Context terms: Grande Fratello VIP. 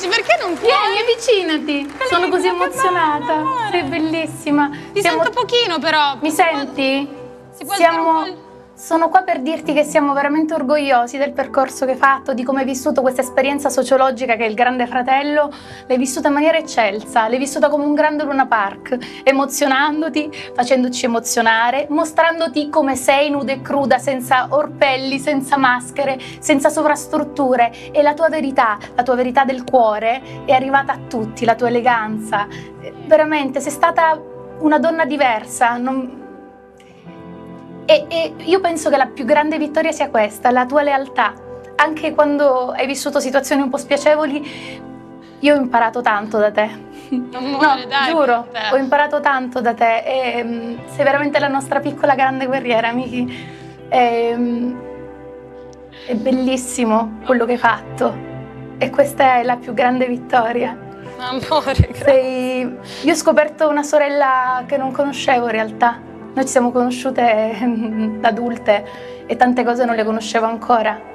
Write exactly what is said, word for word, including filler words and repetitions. Perché non puoi? Vieni, avvicinati. Bellissima, sono così emozionata. Bella, sei bellissima. Ti siamo... sento pochino però. Mi senti? Si può siamo... un... Sono qua per dirti che siamo veramente orgogliosi del percorso che hai fatto, di come hai vissuto questa esperienza sociologica che è il Grande Fratello. L'hai vissuta in maniera eccelsa, l'hai vissuta come un grande Luna Park, emozionandoti, facendoci emozionare, mostrandoti come sei nuda e cruda, senza orpelli, senza maschere, senza sovrastrutture. E la tua verità, la tua verità del cuore è arrivata a tutti, la tua eleganza. Veramente, sei stata una donna diversa, non... E, e io penso che la più grande vittoria sia questa, la tua lealtà. Anche quando hai vissuto situazioni un po' spiacevoli, io ho imparato tanto da te. Non muore, no, dai, giuro, ho imparato tanto da te. E, um, sei veramente la nostra piccola grande guerriera, Miki. E, um, è bellissimo quello che hai fatto. E questa è la più grande vittoria. Amore, sei... Io ho scoperto una sorella che non conoscevo in realtà. Noi ci siamo conosciute da adulte e tante cose non le conoscevo ancora.